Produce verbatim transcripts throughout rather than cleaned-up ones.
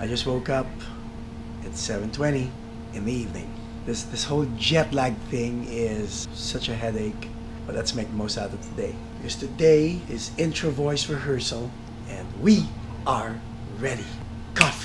I just woke up at seven twenty in the evening. This, this whole jet lag thing is such a headache, but let's make the most out of today. Because today is Introvoys rehearsal and we are ready. Coffee.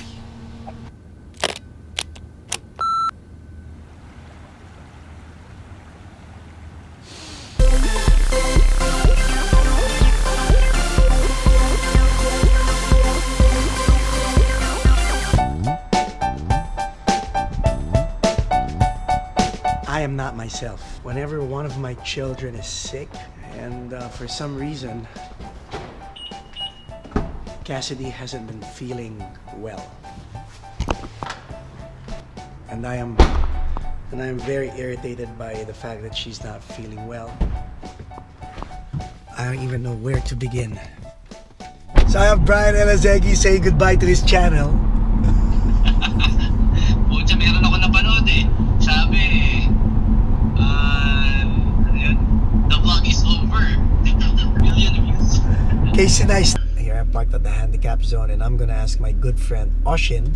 I am not myself. Whenever one of my children is sick, and uh, for some reason, Cassidy hasn't been feeling well, and I am, and I am very irritated by the fact that she's not feeling well. I don't even know where to begin. So I have Brian Elazegui saying goodbye to his channel. Casey Nice. Here I'm parked at the handicap zone and I'm gonna ask my good friend Oshin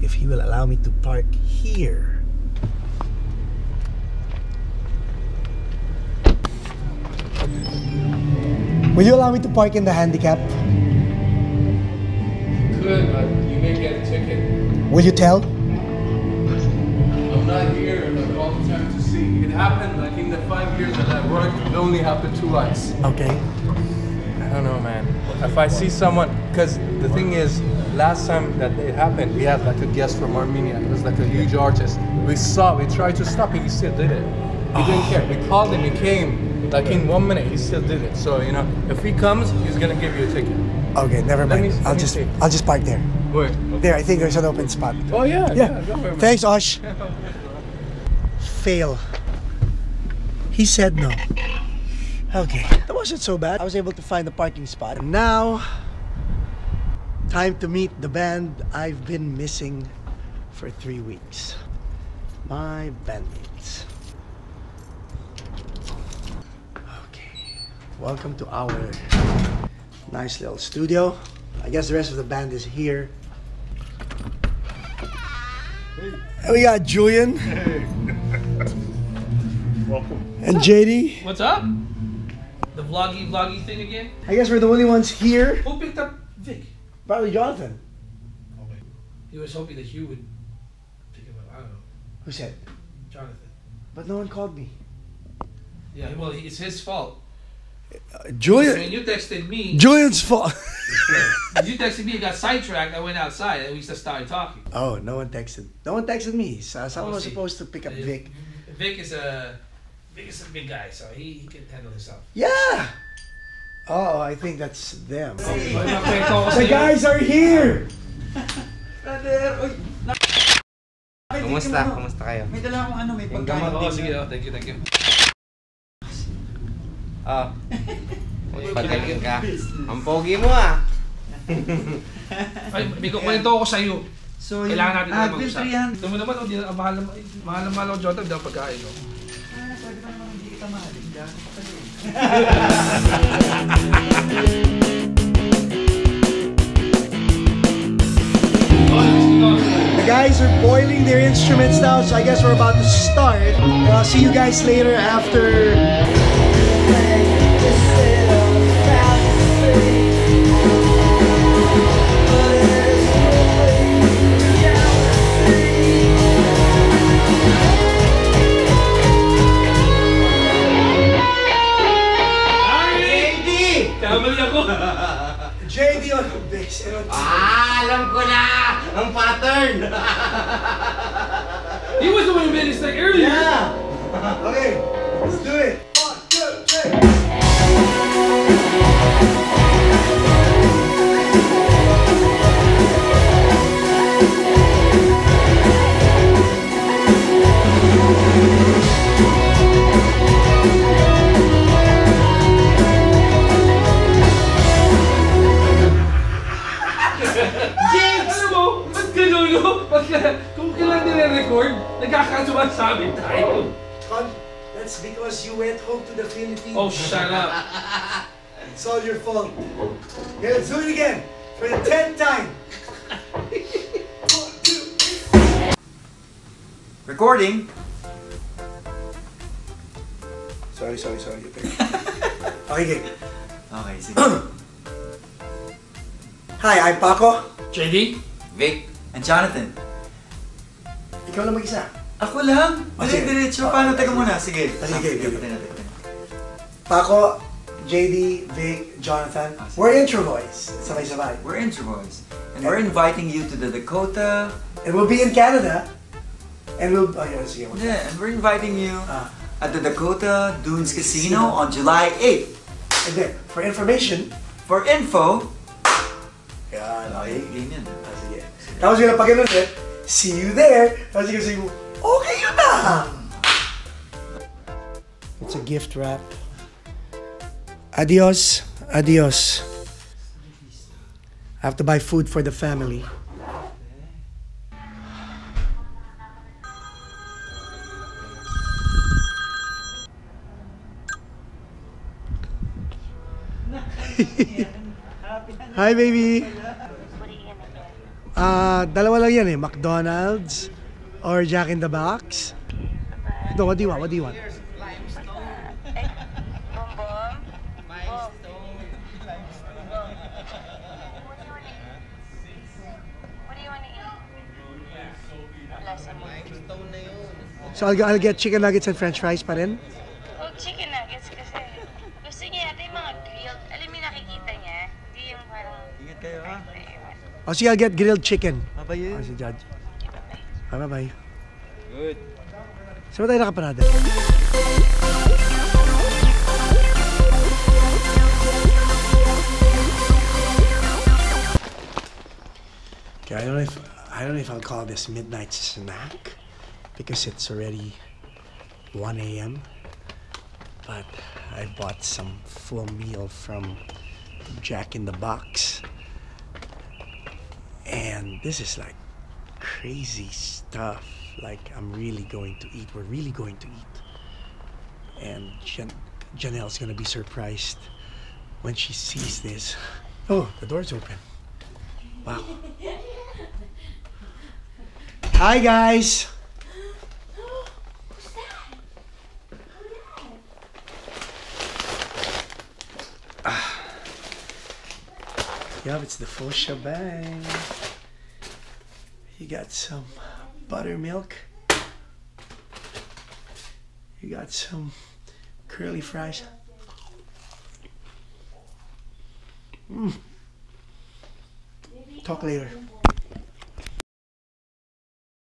if he will allow me to park here. Will you allow me to park in the handicap? You could, but you may get a ticket. Will you tell? I'm not here like all the time to see. It happened like in the five years that I worked, it only happened two lights. Okay. I don't know, man. If I see someone, because the thing is, last time that it happened, we had like a guest from Armenia. It was like a huge artist. We saw, we tried to stop him, he still did it. He didn't care. We called him, he came. Like in one minute, he still did it. So you know, if he comes, he's gonna give you a ticket. Okay, never mind. Me, I'll just, see. I'll just park there. Where? There, I think there's an open spot. Oh yeah, yeah. yeah worry, Thanks, Osh. Fail. He said no. Okay, that wasn't so bad. I was able to find a parking spot. And now, time to meet the band I've been missing for three weeks. My bandmates. Okay, welcome to our nice little studio. I guess the rest of the band is here. Hey. We got Julian. Hey. Welcome. And J D. What's up? The vloggy vloggy thing again? I guess we're the only ones here. Who picked up Vic? Probably Jonathan. Okay. He was hoping that you would pick him up. I don't know. Who said? Jonathan. But no one called me. Yeah, well, it's his fault. Uh, Julian. When you texted me. Julian's fault. You texted me, you got sidetracked. I went outside and we just started talking. Oh, no one texted. No one texted me. So someone oh, was supposed to pick up uh, Vic. Vic is a. Vic is a big guy, so he, he can handle himself. Yeah! Oh, I think that's them. The guys are here! Kumusta? Kumusta kayo? May dala akong ano, may pagkain. Oo, sige. Thank you, thank you. Oh. Magpagaling ka. Ang pogi mo ah! Ay, may kukwento ako sa'yo. So, kailangan natin na mag-usap. Ito mo naman, mahal na mahal ako, Jonathan, daw pagkain. The guys are boiling their instruments now, so I guess we're about to start. And I'll see you guys later after. J D on the bass and on the Ah, alam ko na! Ang pattern! He was the one who made his thing earlier! Yeah! Okay, let's do it! One, two, three! Kung kailan nire-record, nagkakasumasabi tayo. That's because you went home to the Philippines. Oh, shut up. It's all your fault. Okay, let's do it again. For the tenth time. Recording. Sorry, sorry, sorry. Okay, game. Okay, sige. Hi, I'm Paco. J D. Vic. And Jonathan. Ikaw lang mag-isa. Ako lang? Dali-diretso. Paano? Teka muna. Sige. Sige, sige. Paco, J D, Vic, Jonathan. We're Introvoys. Sabay-sabay. We're Introvoys. And we're inviting you to the Dakota. And we'll be in Canada. And we'll... Oh, yeah, sige. Yeah, and we're inviting you at the Dakota Dunes Casino on July eighth. And then, for information, for info, yeah, okay, ganyan. Ah, sige. Tapos yun, pag-ganun eh, see you there. Tapos yun, sige, okay yun na! It's a gift wrap. Adios, adios. I have to buy food for the family. Hi baby. Ah, uh, dalawa lang yan eh, McDonald's or Jack in the Box. No, what do you want? What do you want? So I'll, I'll get chicken nuggets and French fries pa rin. Oh, so I'll get grilled chicken. Bye-bye. Oh, si Judge. Bye-bye. Good. Saan ba tayo nakaparada? Okay, I don't know if, I don't know if I'll call this midnight snack because it's already one A M But I bought some full meal from Jack in the Box. And this is like crazy stuff. Like I'm really going to eat. We're really going to eat. And Jan Janelle's gonna be surprised when she sees this. Oh, the door's open. Wow. Hi guys. Who's that? Oh, no. Yup, it's the full shebang. You got some buttermilk. You got some curly fries. Mm. Talk later.